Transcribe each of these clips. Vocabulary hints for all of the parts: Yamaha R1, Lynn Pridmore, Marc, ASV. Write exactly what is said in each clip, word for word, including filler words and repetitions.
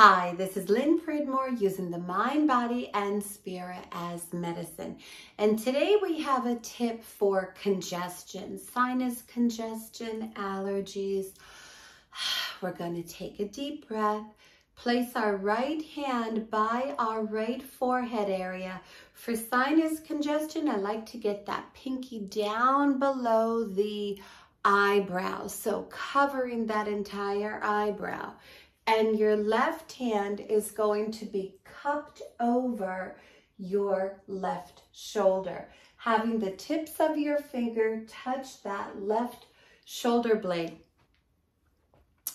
Hi, this is Lynn Pridmore using the mind, body, and spirit as medicine. And today we have a tip for congestion, sinus congestion, allergies. We're going to take a deep breath, place our right hand by our right forehead area. For sinus congestion, I like to get that pinky down below the eyebrow, so covering that entire eyebrow. And your left hand is going to be cupped over your left shoulder, having the tips of your finger touch that left shoulder blade.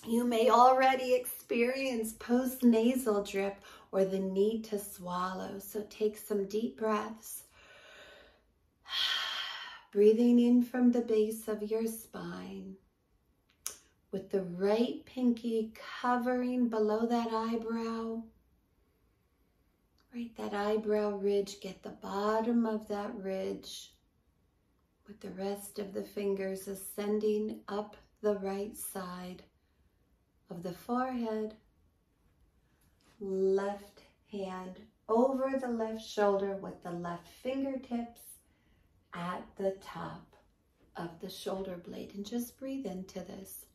You may already experience post-nasal drip or the need to swallow, so take some deep breaths. Breathing in from the base of your spine, with the right pinky covering below that eyebrow, right, that eyebrow ridge, get the bottom of that ridge, with the rest of the fingers ascending up the right side of the forehead, left hand over the left shoulder with the left fingertips at the top of the shoulder blade, and just breathe into this.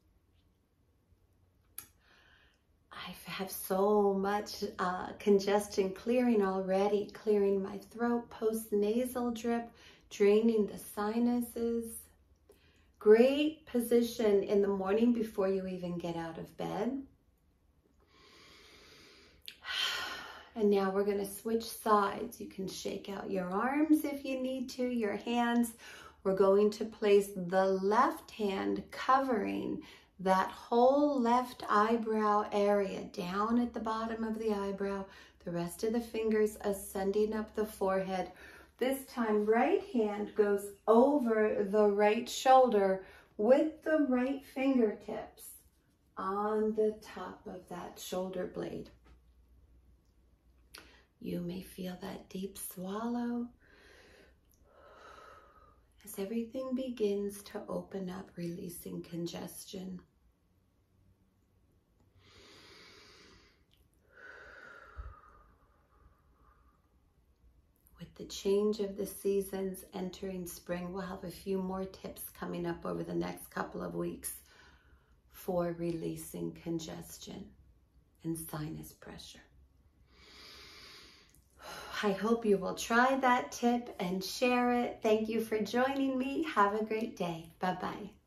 I have so much uh, congestion clearing already, clearing my throat, post-nasal drip, draining the sinuses. Great position in the morning before you even get out of bed. And now we're going to switch sides. You can shake out your arms if you need to, your hands. We're going to place the left hand covering that whole left eyebrow area, down at the bottom of the eyebrow, the rest of the fingers ascending up the forehead. This time, right hand goes over the right shoulder with the right fingertips on the top of that shoulder blade. You may feel that deep swallow as everything begins to open up, releasing congestion. With the change of the seasons, entering spring, we'll have a few more tips coming up over the next couple of weeks for releasing congestion and sinus pressure. I hope you will try that tip and share it. Thank you for joining me. Have a great day. Bye-bye.